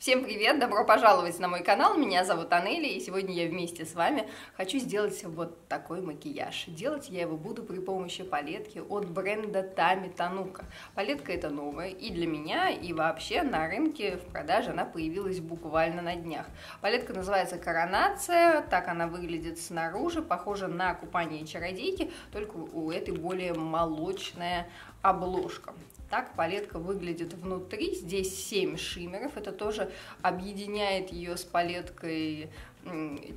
Всем привет! Добро пожаловать на мой канал, меня зовут Анели, и сегодня я вместе с вами хочу сделать вот такой макияж. Делать я его буду при помощи палетки от бренда Tammy Tanuka. Палетка эта новая и для меня, и вообще на рынке в продаже она появилась буквально на днях. Палетка называется Коронация, так она выглядит снаружи, похожа на Купание Чародейки, только у этой более молочная обложка. Так палетка выглядит внутри, здесь 7 шиммеров, это тоже объединяет ее с палеткой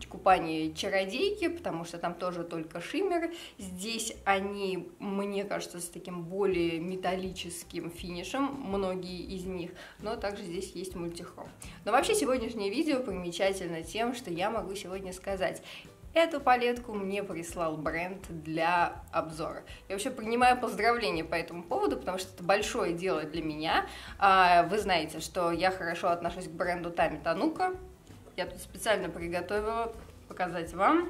Купание Чародейки, потому что там тоже только шиммеры. Здесь они, мне кажется, с таким более металлическим финишем, многие из них, но также здесь есть мультихром. Но вообще сегодняшнее видео примечательно тем, что я могу сегодня сказать. Эту палетку мне прислал бренд для обзора. Я вообще принимаю поздравления по этому поводу, потому что это большое дело для меня. Вы знаете, что я хорошо отношусь к бренду Tammy Tanuka. Я тут специально приготовила показать вам.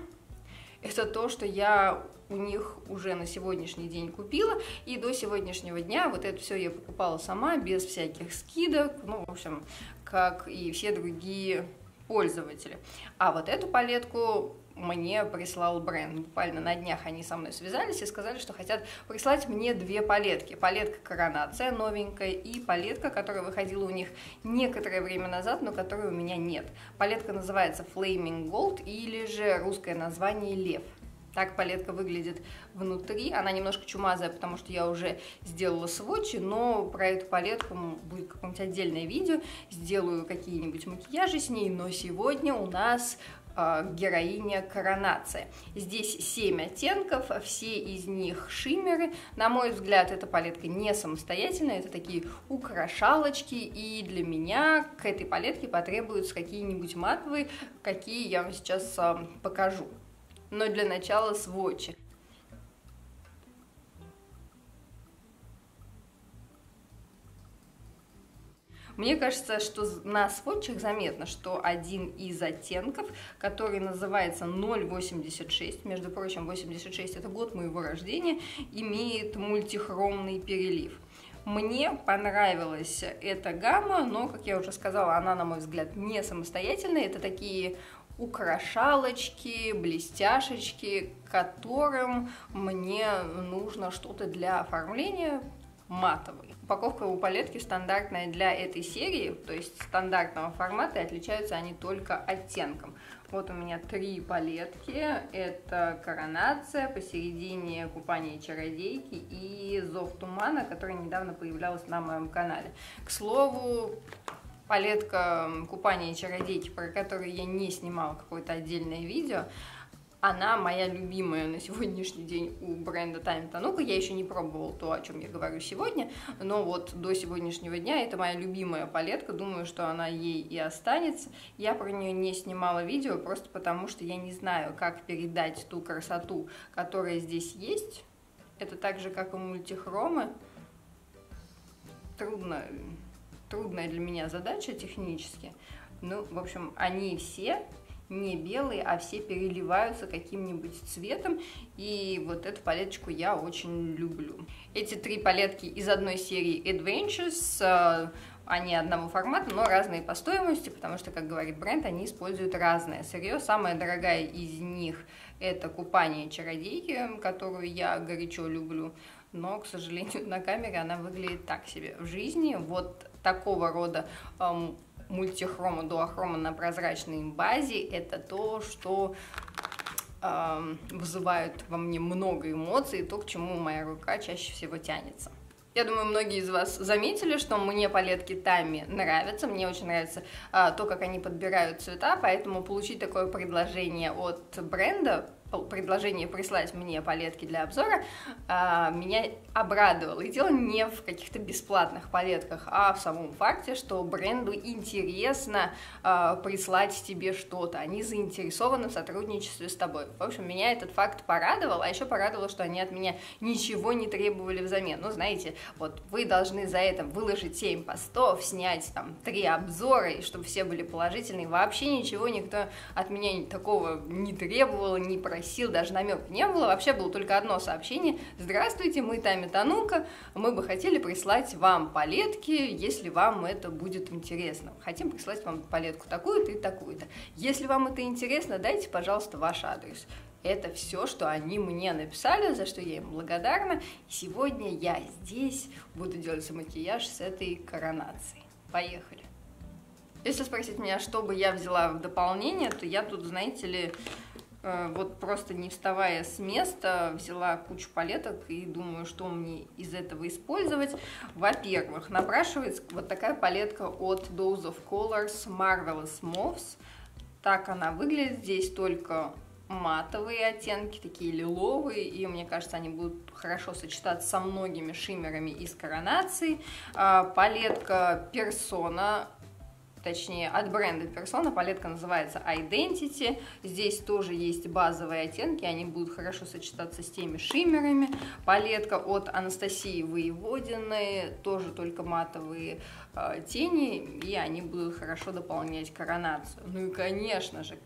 Это то, что я у них уже на сегодняшний день купила. И до сегодняшнего дня вот это все я покупала сама, без всяких скидок. Ну, в общем, как и все другие пользователи. А вот эту палетку мне прислал бренд. Буквально на днях они со мной связались и сказали, что хотят прислать мне две палетки. Палетка Коронация новенькая и палетка, которая выходила у них некоторое время назад, но которой у меня нет. Палетка называется Flaming Gold или же русское название Лев. Так палетка выглядит внутри. Она немножко чумазая, потому что я уже сделала свотчи, но про эту палетку будет какое-нибудь отдельное видео. Сделаю какие-нибудь макияжи с ней, но сегодня у нас героиня Коронация. Здесь 7 оттенков, все из них шиммеры. На мой взгляд, эта палетка не самостоятельная, это такие украшалочки, и для меня к этой палетке потребуются какие-нибудь матовые, какие я вам сейчас покажу. Но для начала свотчи. Мне кажется, что на сводчах заметно, что один из оттенков, который называется 086, между прочим, 86 это год моего рождения, имеет мультихромный перелив. Мне понравилась эта гамма, но, как я уже сказала, она, на мой взгляд, не самостоятельная. Это такие украшалочки, блестяшечки, которым мне нужно что-то для оформления матовый. Упаковка у палетки стандартная для этой серии, то есть стандартного формата, и отличаются они только оттенком. Вот у меня три палетки, это Коронация, посередине Купание Чародейки и Зов Тумана, которая недавно появлялась на моем канале. К слову, палетка Купание Чародейки, про которую я не снимала какое-то отдельное видео, она моя любимая на сегодняшний день у бренда Tammy Tanuka. Я еще не пробовала то, о чем я говорю сегодня, но вот до сегодняшнего дня это моя любимая палетка. Думаю, что она ей и останется. Я про нее не снимала видео, просто потому что я не знаю, как передать ту красоту, которая здесь есть. Это так же, как и мультихромы. Трудная для меня задача технически. Ну, в общем, они все не белые, а все переливаются каким-нибудь цветом, и вот эту палеточку я очень люблю. Эти три палетки из одной серии Adventures, они одного формата, но разные по стоимости, потому что, как говорит бренд, они используют разное сырье. Самая дорогая из них это Купание Чародейки, которую я горячо люблю, но, к сожалению, на камере она выглядит так себе. В жизни вот такого рода мультихрома, дуохрома на прозрачной базе — это то, что вызывает во мне много эмоций, то, к чему моя рука чаще всего тянется. Я думаю, многие из вас заметили, что мне палетки Tammy нравятся, мне очень нравится то, как они подбирают цвета, поэтому получить такое предложение от бренда, предложение прислать мне палетки для обзора, меня обрадовало. И дело не в каких-то бесплатных палетках, а в самом факте, что бренду интересно прислать тебе что-то. Они заинтересованы в сотрудничестве с тобой. В общем, меня этот факт порадовал, а еще порадовало, что они от меня ничего не требовали взамен. Ну, знаете, вот вы должны за это выложить 7 постов, снять там 3 обзора, и чтобы все были положительные. Вообще ничего никто от меня такого не требовал, не просил. сил даже намеков не было, вообще было только одно сообщение. Здравствуйте, мы Тамми Танука, мы бы хотели прислать вам палетки, если вам это будет интересно. Хотим прислать вам палетку такую-то и такую-то. Если вам это интересно, дайте, пожалуйста, ваш адрес. Это все, что они мне написали, за что я им благодарна. Сегодня я здесь буду делать макияж с этой коронацией. Поехали! Если спросить меня, что бы я взяла в дополнение, то я тут, знаете ли, вот просто не вставая с места, взяла кучу палеток и думаю, что мне из этого использовать. Во-первых, напрашивается вот такая палетка от Dose of Colors Marvelous Moves. Так она выглядит. Здесь только матовые оттенки, такие лиловые, и мне кажется, они будут хорошо сочетаться со многими шиммерами из коронации. Палетка Persona, точнее, от бренда Persona, палетка называется Identity. Здесь тоже есть базовые оттенки, они будут хорошо сочетаться с теми шиммерами. Палетка от Анастасии Воеводины, тоже только матовые тени, и они будут хорошо дополнять коронацию. Ну и, конечно же,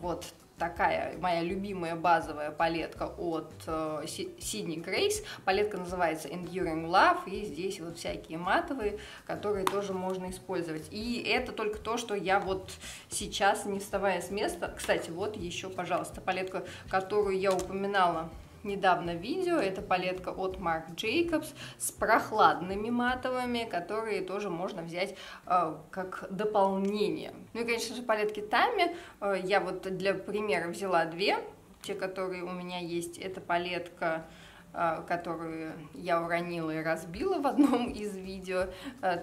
вот такая моя любимая базовая палетка от Sydney Grace. Палетка называется Enduring Love, и здесь вот всякие матовые, которые тоже можно использовать. И это только то, что я вот сейчас, не вставая с места... Кстати, вот еще, пожалуйста, палетка, которую я упоминала недавно в видео. Это палетка от Марк Джейкобс с прохладными матовыми, которые тоже можно взять как дополнение. Ну и, конечно же, палетки Тамми. Я вот для примера взяла две. Те, которые у меня есть, это палетка, которую я уронила и разбила в одном из видео.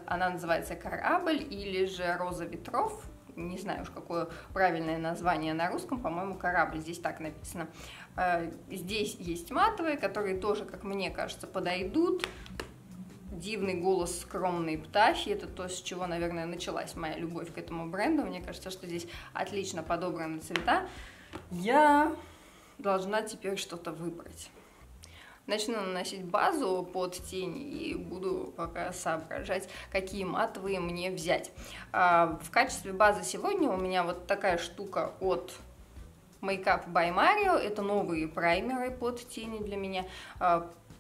Она называется «Корабль» или же «Роза Ветров». Не знаю уж, какое правильное название на русском, по-моему, «Корабль», здесь так написано. Здесь есть матовые, которые тоже, как мне кажется, подойдут. «Дивный голос скромной птахи» — это то, с чего, наверное, началась моя любовь к этому бренду. Мне кажется, что здесь отлично подобраны цвета. Я должна теперь что-то выбрать. Начну наносить базу под тени и буду пока соображать, какие матовые мне взять. В качестве базы сегодня у меня вот такая штука от Makeup by Mario. Это новые праймеры под тени для меня.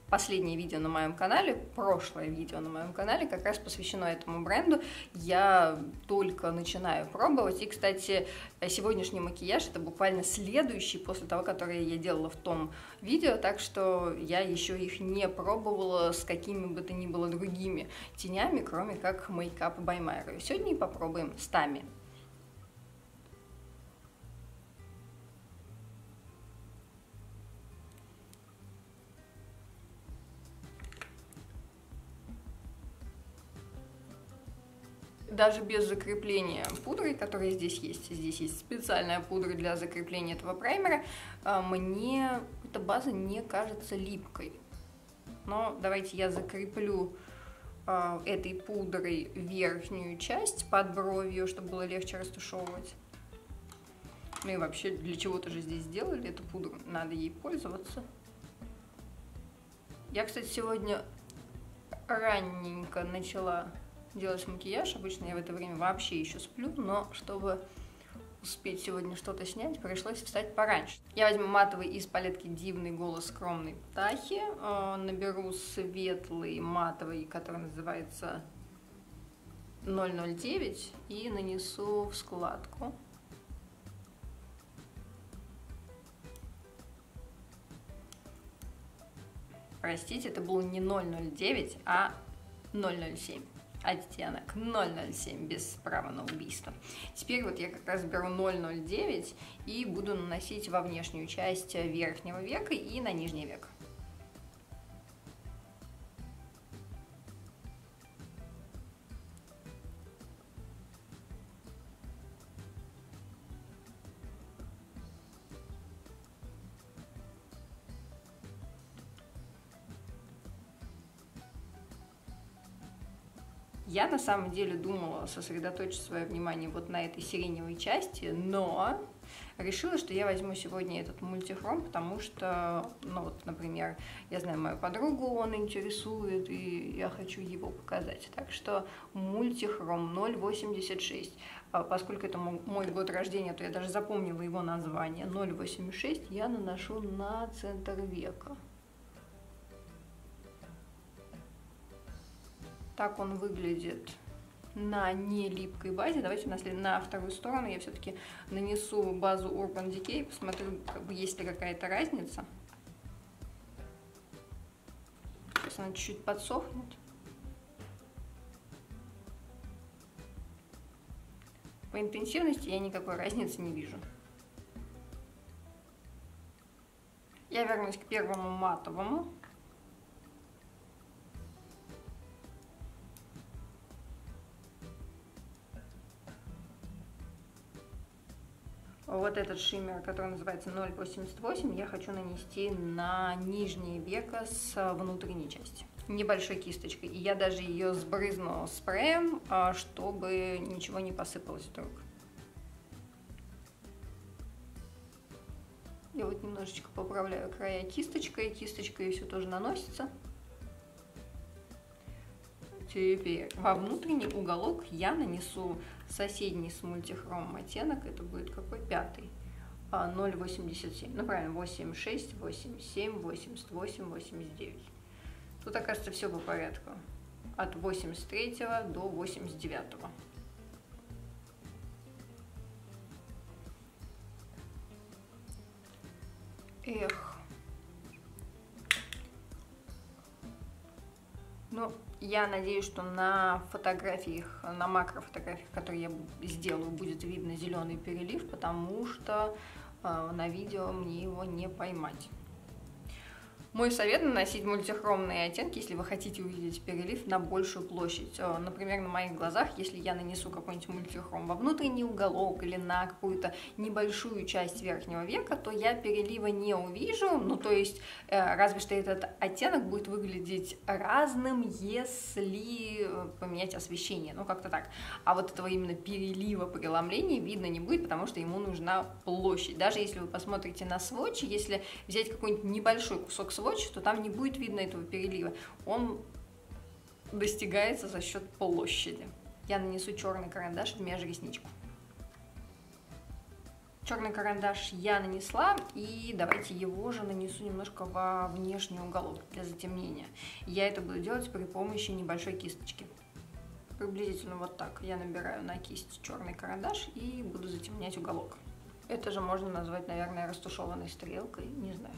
Последнее видео на моем канале, прошлое видео на моем канале как раз посвящено этому бренду. Я только начинаю пробовать. И, кстати, сегодняшний макияж — это буквально следующий после того, который я делала в том видео. Так что я еще их не пробовала с какими бы то ни было другими тенями, кроме как Makeup by Mario. Сегодня попробуем с Тамми. Даже без закрепления пудры, которая здесь есть специальная пудра для закрепления этого праймера, мне эта база не кажется липкой. Но давайте я закреплю этой пудрой верхнюю часть под бровью, чтобы было легче растушевывать. Ну и вообще, для чего-то же здесь сделали эту пудру, надо ей пользоваться. Я, кстати, сегодня ранненько начала делать макияж, обычно я в это время вообще еще сплю, но чтобы успеть сегодня что-то снять, пришлось встать пораньше. Я возьму матовый из палетки «Дивный голос скромной птахи», наберу светлый матовый, который называется 009, и нанесу в складку. Простите, это был не 009, а 007. Оттенок 007 без права на убийство. Теперь вот я как раз беру 009 и буду наносить во внешнюю часть верхнего века и на нижний век. Я на самом деле думала сосредоточить свое внимание вот на этой сиреневой части, но решила, что я возьму сегодня этот мультифром, потому что, ну вот, например, я знаю мою подругу, он интересует, и я хочу его показать. Так что мультифром 086. Поскольку это мой год рождения, то я даже запомнила его название. 086 я наношу на центр века. Так он выглядит на нелипкой базе. Давайте на вторую сторону я все-таки нанесу базу Urban Decay, посмотрю, как бы, есть ли какая-то разница. Сейчас она чуть-чуть подсохнет. По интенсивности я никакой разницы не вижу. Я вернусь к первому матовому. Вот этот шиммер, который называется 088, я хочу нанести на нижнее веко с внутренней части. Небольшой кисточкой. И я даже ее сбрызну спреем, чтобы ничего не посыпалось вдруг. Я вот немножечко поправляю края кисточкой. Кисточкой все тоже наносится. Теперь во внутренний уголок я нанесу соседний с мультихромом оттенок. Это будет какой? Пятый. 0,87. Ну правильно, 86, 87, 88, 89. Тут, окажется, все по порядку. От 83 до 89. Эх. Ну, я надеюсь, что на фотографиях, на макрофотографиях, которые я сделаю, будет видно зеленый перелив, потому что на видео мне его не поймать. Мой совет — наносить мультихромные оттенки, если вы хотите увидеть перелив, на большую площадь. Например, на моих глазах, если я нанесу какой-нибудь мультихром во внутренний уголок или на какую-то небольшую часть верхнего века, то я перелива не увижу, ну то есть разве что этот оттенок будет выглядеть разным, если поменять освещение, ну как-то так. А вот этого именно перелива, преломления видно не будет, потому что ему нужна площадь. Даже если вы посмотрите на сводчи, если взять какой-нибудь небольшой кусок сводча, что там не будет видно этого перелива. Он достигается за счет площади. Я нанесу черный карандаш в межресничку. Черный карандаш я нанесла, и давайте его же нанесу немножко во внешний уголок для затемнения. Я это буду делать при помощи небольшой кисточки. Приблизительно вот так. Я набираю на кисть черный карандаш и буду затемнять уголок. Это же можно назвать, наверное, растушеванной стрелкой, не знаю.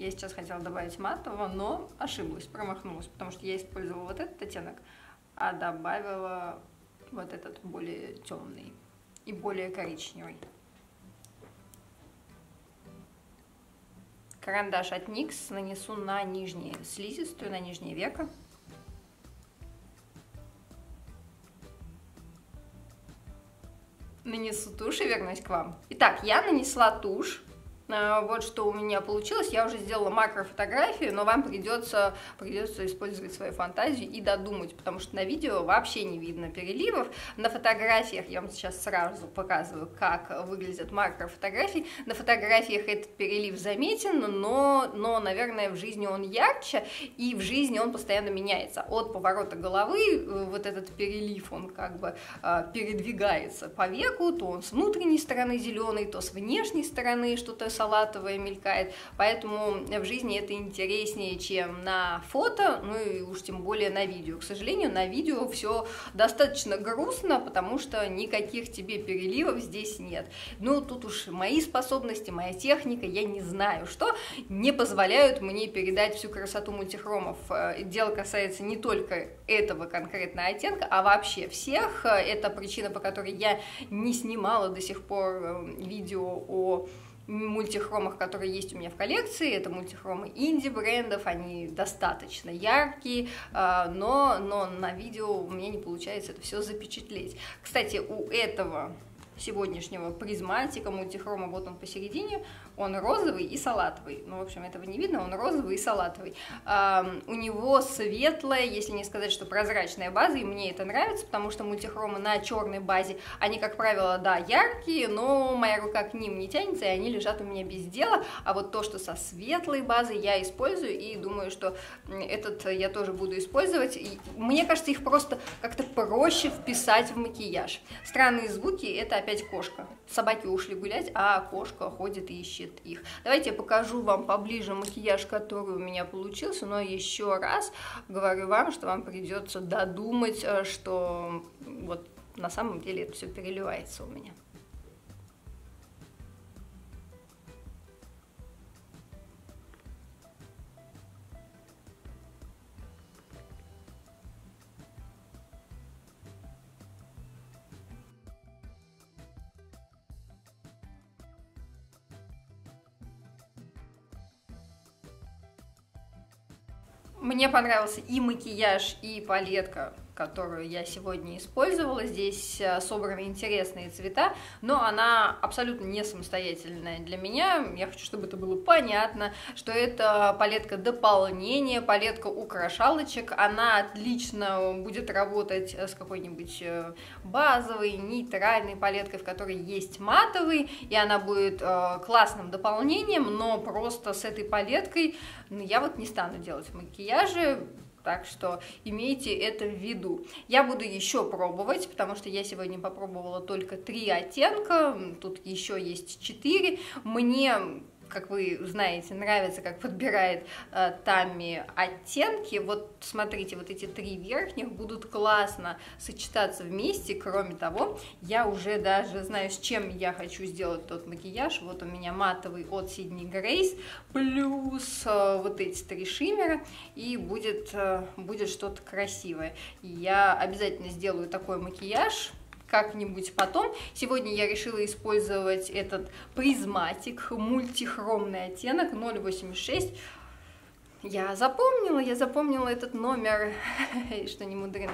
Я сейчас хотела добавить матового, но ошиблась, промахнулась, потому что я использовала вот этот оттенок, а добавила вот этот более темный и более коричневый. Карандаш от NYX нанесу на нижние слизистую, на нижнее веко. Нанесу тушь и вернусь к вам. Итак, я нанесла тушь. Вот что у меня получилось. Я уже сделала макрофотографию, но вам придется использовать свою фантазию и додумать, потому что на видео вообще не видно переливов. На фотографиях, я вам сейчас сразу показываю, как выглядят макрофотографии. На фотографиях этот перелив заметен, но, наверное, в жизни он ярче, и в жизни он постоянно меняется. От поворота головы вот этот перелив, он как бы передвигается по веку, то он с внутренней стороны зеленый, то с внешней стороны что-то салатовое мелькает, поэтому в жизни это интереснее, чем на фото, ну и уж тем более на видео. К сожалению, на видео все достаточно грустно, потому что никаких тебе переливов здесь нет. Ну, тут уж мои способности, моя техника, я не знаю что, не позволяют мне передать всю красоту мультихромов. Дело касается не только этого конкретного оттенка, а вообще всех. Это причина, по которой я не снимала до сих пор видео о мультихромах, которые есть у меня в коллекции. Это мультихромы инди-брендов, они достаточно яркие, но на видео у меня не получается это все запечатлеть. Кстати, у этого сегодняшнего призматика, мультихрома, вот он посередине, он розовый и салатовый. Ну, в общем, этого не видно, он розовый и салатовый. У него светлая, если не сказать, что прозрачная база, и мне это нравится, потому что мультихромы на черной базе, они, как правило, да, яркие, но моя рука к ним не тянется, и они лежат у меня без дела, а вот то, что со светлой базы, я использую, и думаю, что этот я тоже буду использовать. И мне кажется, их просто как-то проще вписать в макияж. Странные звуки, это опять кошка. Собаки ушли гулять, а кошка ходит и ищет их. Давайте я покажу вам поближе макияж, который у меня получился, но еще раз говорю вам, что вам придется додумать, что вот на самом деле это все переливается у меня. Мне понравился и макияж, и палетка, которую я сегодня использовала. Здесь собраны интересные цвета, но она абсолютно не самостоятельная для меня. Я хочу, чтобы это было понятно, что это палетка дополнения, палетка украшалочек. Она отлично будет работать с какой-нибудь базовой, нейтральной палеткой, в которой есть матовый, и она будет классным дополнением, но просто с этой палеткой я вот не стану делать макияжи. Так что имейте это в виду. Я буду еще пробовать, потому что я сегодня попробовала только 3 оттенка, тут еще есть 4. Мне, как вы знаете, нравится, как подбирает Тамми оттенки. Вот смотрите, вот эти 3 верхних будут классно сочетаться вместе. Кроме того, я уже даже знаю, с чем я хочу сделать тот макияж. Вот у меня матовый от Sydney Grace, плюс вот эти 3 шиммера, и будет что-то красивое. Я обязательно сделаю такой макияж как-нибудь потом. Сегодня я решила использовать этот призматик, мультихромный оттенок 086. Я запомнила этот номер, что не мудрено.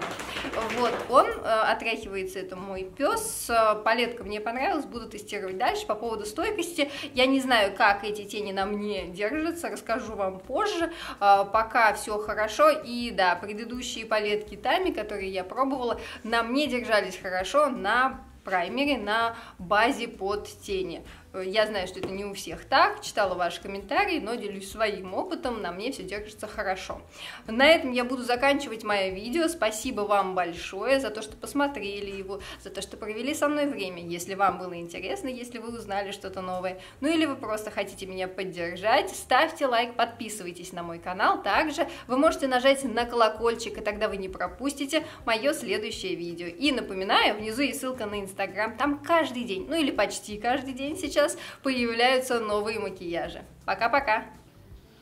Вот он, отряхивается, это мой пес. Палетка мне понравилась, буду тестировать дальше. По поводу стойкости, я не знаю, как эти тени на мне держатся, расскажу вам позже. Пока все хорошо, и да, предыдущие палетки Тамми, которые я пробовала, на мне держались хорошо на праймере, на базе под тени. Я знаю, что это не у всех так, читала ваши комментарии, но делюсь своим опытом, на мне все держится хорошо. На этом я буду заканчивать мое видео. Спасибо вам большое за то, что посмотрели его, за то, что провели со мной время. Если вам было интересно, если вы узнали что-то новое, ну или вы просто хотите меня поддержать, ставьте лайк, подписывайтесь на мой канал. Также вы можете нажать на колокольчик, и тогда вы не пропустите мое следующее видео. И напоминаю, внизу есть ссылка на Инстаграм, там каждый день, ну или почти каждый день сейчас появляются новые макияжи. Пока-пока!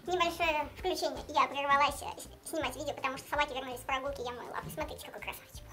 Небольшое включение. Я прервалась снимать видео, потому что собаки вернулись с прогулки, я мыла. Посмотрите, какой красавчик.